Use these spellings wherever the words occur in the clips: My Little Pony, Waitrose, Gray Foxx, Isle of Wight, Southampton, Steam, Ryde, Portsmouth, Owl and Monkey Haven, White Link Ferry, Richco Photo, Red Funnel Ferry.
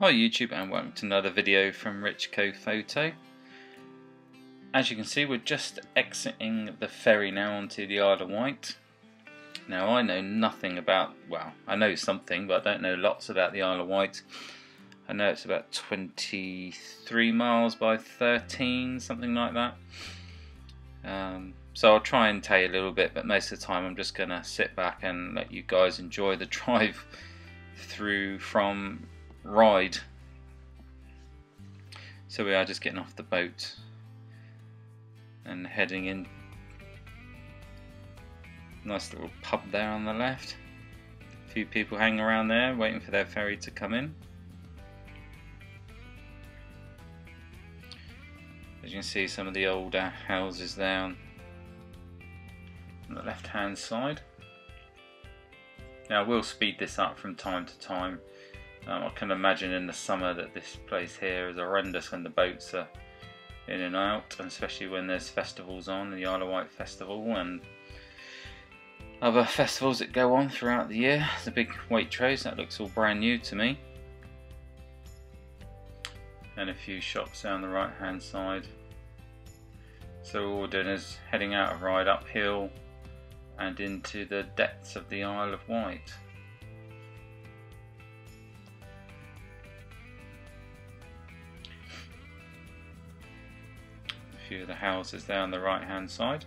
Hi YouTube, and welcome to another video from Richco Photo. As you can see, we're just exiting the ferry now onto the Isle of Wight. Now I know nothing about, well, I know something but I don't know lots about the Isle of Wight. I know it's about 23 miles by 13, something like that. So I'll try and tell you a little bit, but most of the time I'm just going to sit back and let you guys enjoy the drive through from Ride. So we are just getting off the boat and heading in. Nice little pub there on the left. A few people hanging around there waiting for their ferry to come in. As you can see, some of the older houses there on the left hand side. Now I will speed this up from time to time. I can imagine in the summer that this place here is horrendous when the boats are in and out, and especially when there's festivals on, the Isle of Wight Festival and other festivals that go on throughout the year. The big Waitrose, that looks all brand new to me. And a few shops down the right hand side. So all we're doing is heading out of Ryde uphill and into the depths of the Isle of Wight. Of the houses there on the right hand side.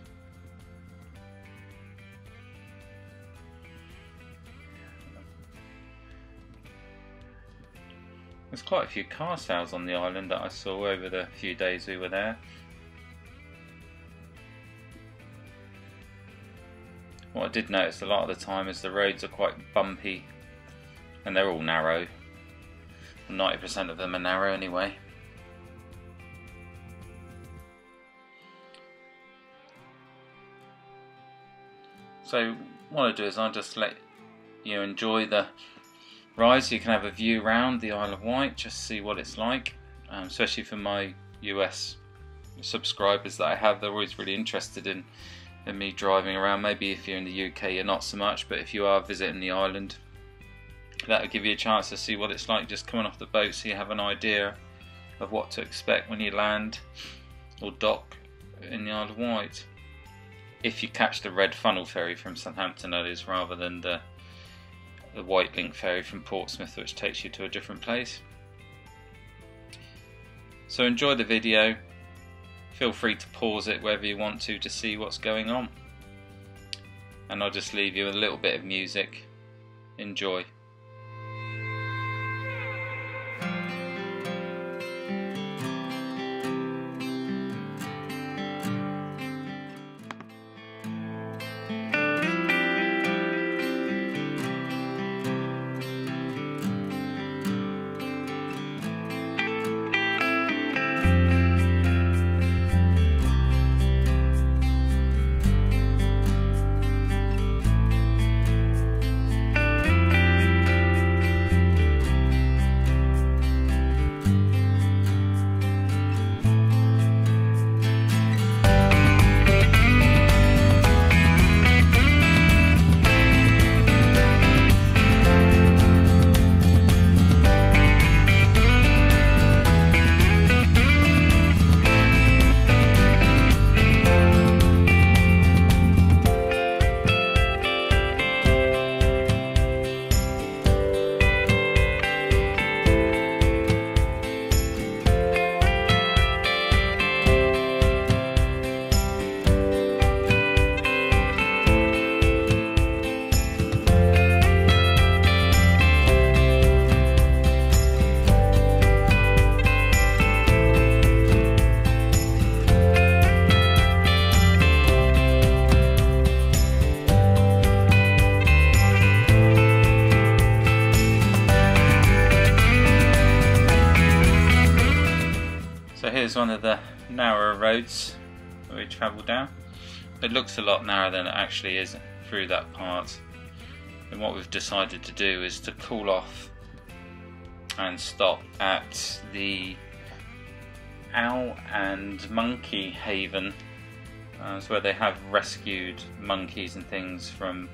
There's quite a few car sales on the island that I saw over the few days we were there. What I did notice a lot of the time is the roads are quite bumpy and they're all narrow. 90% of them are narrow anyway. So what I do is I'll just let you enjoy the ride so you can have a view around the Isle of Wight, just see what it's like, especially for my US subscribers that I have. They're always really interested in me driving around. Maybe if you're in the UK you're not so much, but if you are visiting the island, that'll give you a chance to see what it's like just coming off the boat, so you have an idea of what to expect when you land or dock in the Isle of Wight. If you catch the Red Funnel Ferry from Southampton, that is, rather than the White Link Ferry from Portsmouth, which takes you to a different place. So enjoy the video. Feel free to pause it wherever you want to see what's going on. And I'll just leave you with a little bit of music. Enjoy. Here's one of the narrower roads that we travel down. It looks a lot narrower than it actually is through that part. And what we've decided to do is to cool off and stop at the Owl and Monkey Haven. It's where they have rescued monkeys and things from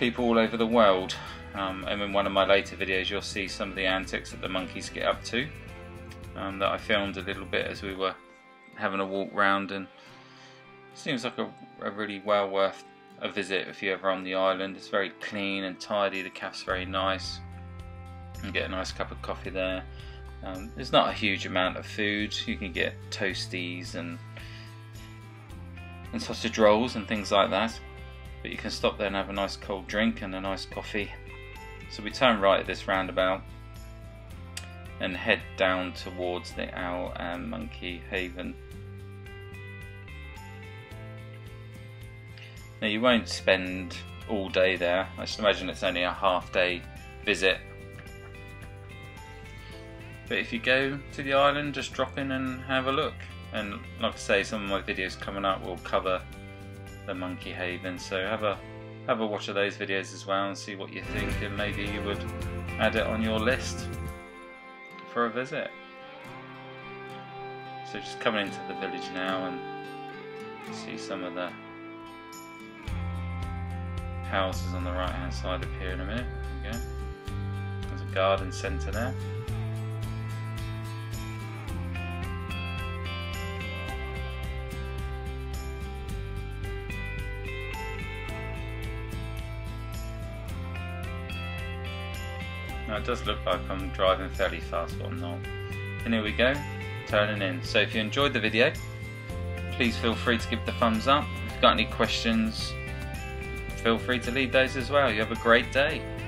people all over the world, and in one of my later videos you'll see some of the antics that the monkeys get up to, that I filmed a little bit as we were having a walk round, and it seems like a really well worth a visit if you're ever on the island. It's very clean and tidy, the cafe's very nice, you can get a nice cup of coffee there. There's not a huge amount of food, you can get toasties and sausage rolls and things like that, but you can stop there and have a nice cold drink and a nice coffee. So we turn right at this roundabout and head down towards the Owl and Monkey Haven. Now you won't spend all day there, I just imagine it's only a half day visit. But if you go to the island, just drop in and have a look. And like I say, some of my videos coming up will cover the Monkey Haven, so have a watch of those videos as well and see what you think, and maybe you would add it on your list for a visit. So just coming into the village now and see some of the houses on the right hand side appear in a minute. There we go. There's a garden centre there. Now it does look like I'm driving fairly fast, but I'm not. And here we go, turning in. So if you enjoyed the video, please feel free to give the thumbs up. If you've got any questions, feel free to leave those as well. You have a great day.